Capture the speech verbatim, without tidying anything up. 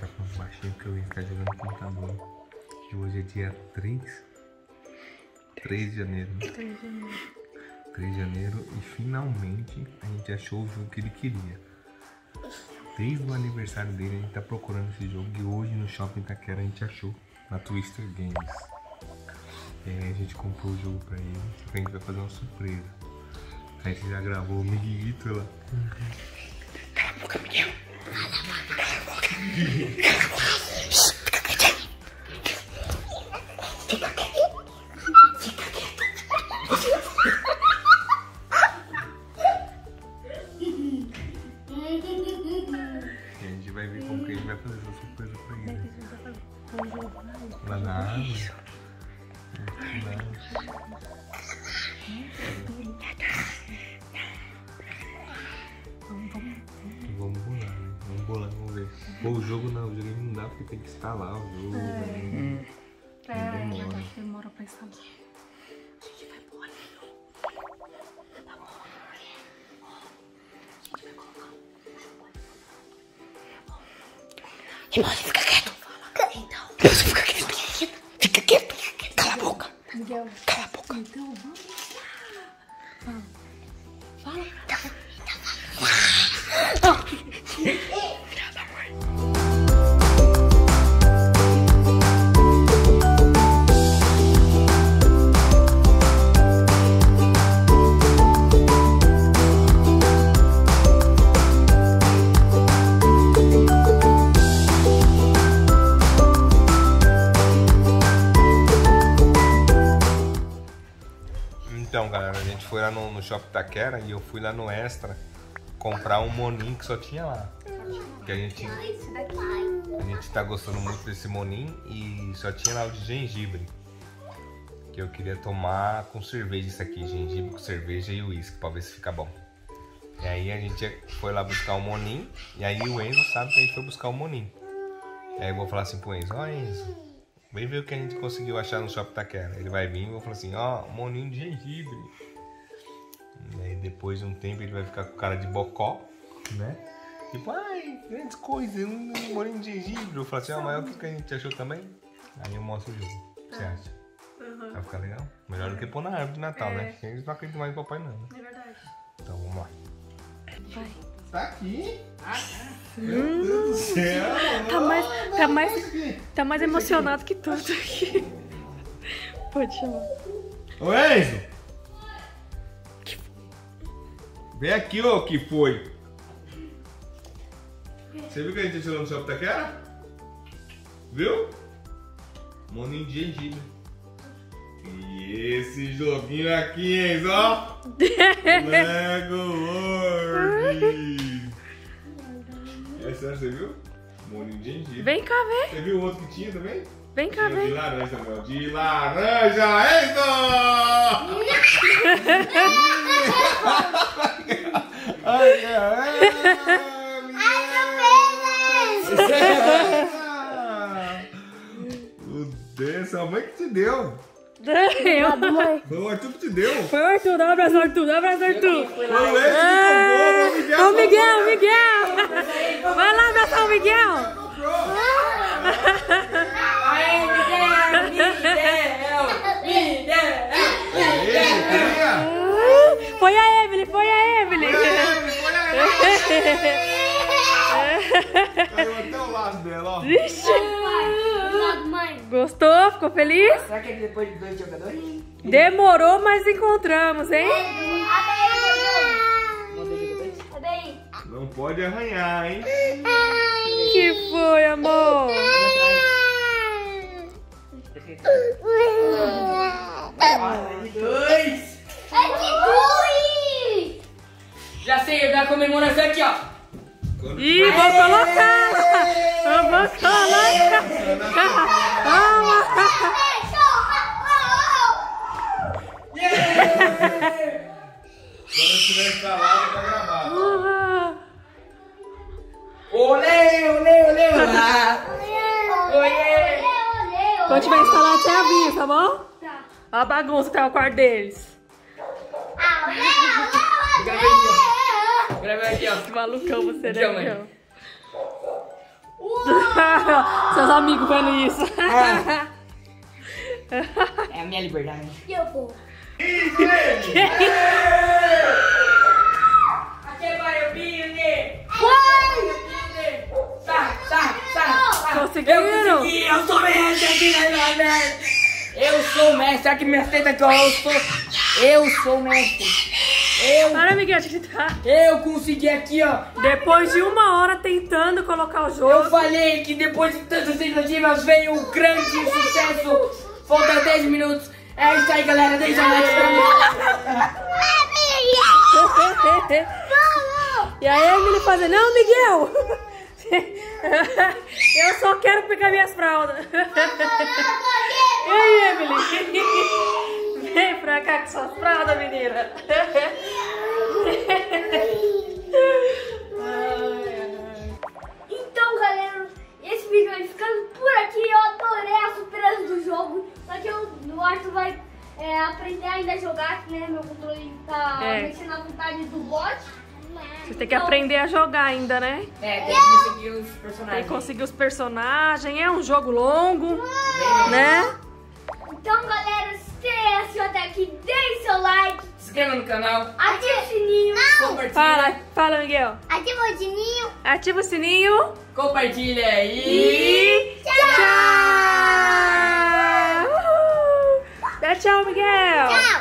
tá falando baixinho porque o Enzo tá jogando computador. E hoje é dia três de janeiro. três de janeiro. E finalmente a gente achou o jogo que ele queria. Desde o aniversário dele a gente tá procurando esse jogo e hoje no Shopping Taquera a gente achou na Twister Games. É, a gente comprou o jogo pra ele, só que a gente vai fazer uma surpresa. A gente já gravou o Miguelito lá. Cala a boca, Miguel! Cala a boca! Cala a boca! Fica quieto! Fica quieto! Fica quieto! E a gente vai ver como que a gente vai fazer essa surpresa pra ele. Lá na água. Vamos bolar, né? Vamos bolar, vamos ver. Pô, o jogo não, o jogo não dá porque tem que instalar o jogo. É, é. é demora. demora pra instalar. A gente vai bolar. Tá bom. A gente vai colocar. Tá bom. E você fica quieto. Então. Você fica quieto. Fica quieto. Cala a boca. Miguel. Cala a boca. Então vamos lá. Vamos. Fala. Então, então fala. Grava, mãe. Então, galera, a gente foi lá no, no Shopping Taquera e eu fui lá no Extra comprar um moninho que só tinha lá. Que a gente, a gente tá gostando muito desse moninho e só tinha lá o de gengibre. Que eu queria tomar com cerveja isso aqui, gengibre com cerveja e uísque, pra ver se fica bom. E aí a gente foi lá buscar o moninho e aí o Enzo sabe que a gente foi buscar o moninho. E aí eu vou falar assim pro Enzo, ó, oh, Enzo, vem ver o que a gente conseguiu achar no Shopping Taquera. Ele vai vir e vou falar assim, ó, oh, moninho de gengibre. E aí depois de um tempo ele vai ficar com cara de bocó, né? Tipo, ai, grandes coisas, um moninho de gengibre. Eu vou falar assim, ó, oh, mas o que a gente achou também? Aí eu mostro o jogo. O que você acha? Uhum. Vai ficar legal? Melhor do que pôr na árvore de Natal, é. né? Porque a gente não acredita mais no papai não, né? É verdade. Então vamos lá. Vai. Tá aqui? Ah, hum. Meu Deus do céu! Tá mais, oh, tá mais, tá mais emocionado que tudo aqui. Pode chamar. Ô Enzo! Que... Vem aqui, ô, que foi? Você viu que a gente tirou no Shopping Taquera? Viu? Moninho de gengibre. E esse joguinho aqui, Enzo, ó! Lego World! Essa você viu? Moninho de gengibre. Vem cá ver. Você viu o outro que tinha também? Vem cá ver. De laranja, meu. De laranja, Enzo! Ai, ai, meu Deus, a mãe que te deu. Eu, mãe. Foi o Arthur que te deu. Foi o Arthur, dá um abraço ao Arthur, dá um abraço ao Arthur. Foi o Enzo que comprou, o Miguel. O Miguel, o Miguel. Vai lá abraçar o Miguel. Aê, Miguel, Miguel, Miguel. Foi a Emily, foi a Emily. Foi a Emily, foi a Emily. Caiu até o lado dela, ó. Vixe. Gostou? Ficou feliz? Será que é depois de dois jogadores? Demorou, mas encontramos, hein? Não pode arranhar, hein? Que foi, amor? Dois! Já sei, eu dou a comemoração aqui, ó. Ih, vou colocar! Eu vou colocar! Quando estiver instalado, tá gravado. Olê, olê, olê! Olê! Quando tiver instalado, você avisa, tá bom? Tá. Olha a bagunça que tá no quarto deles. Grava aqui, ó. Que malucão você, né? Uau! Seus amigos vendo isso. É. É a minha liberdade. E eu vou. Aqui vai o Billy. Sai, sai, sai. Conseguiram? Eu consegui, eu sou mestre aqui, né? Eu sou mestre, aqui minha teta que eu sou. Eu sou mestre. Eu, Para, Miguel, tá. eu consegui aqui, ó. Depois de uma hora tentando colocar o jogo. Eu falei que depois de tantas tentativas veio um grande sucesso. Falta dez minutos. É isso aí, galera. Deixa o like pra mim. E aí a Emily fazia, não, Miguel. Eu só quero pegar minhas fraldas. E aí, Emily? Vem pra cá com suas fraldas, menina. Então, galera, esse vídeo vai ficando por aqui. Eu adorei a surpresa do jogo. Só que eu, o Arthur vai é, aprender ainda a jogar, né? Meu controle tá é. mexendo à vontade do bot. Você tem que então, aprender a jogar ainda, né? É, tem que conseguir os personagens. Tem que conseguir os personagens. É um jogo longo, Mãe. né? Então, galera, se assistiu até aqui, deixe seu like. Se inscreva no canal. Ativa o sininho. Compartilha. Fala, fala, Miguel. Ativa o sininho. Ativa o sininho. Compartilha aí. E... Tchau. Tchau. Tchau. Tchau, Miguel. Tchau.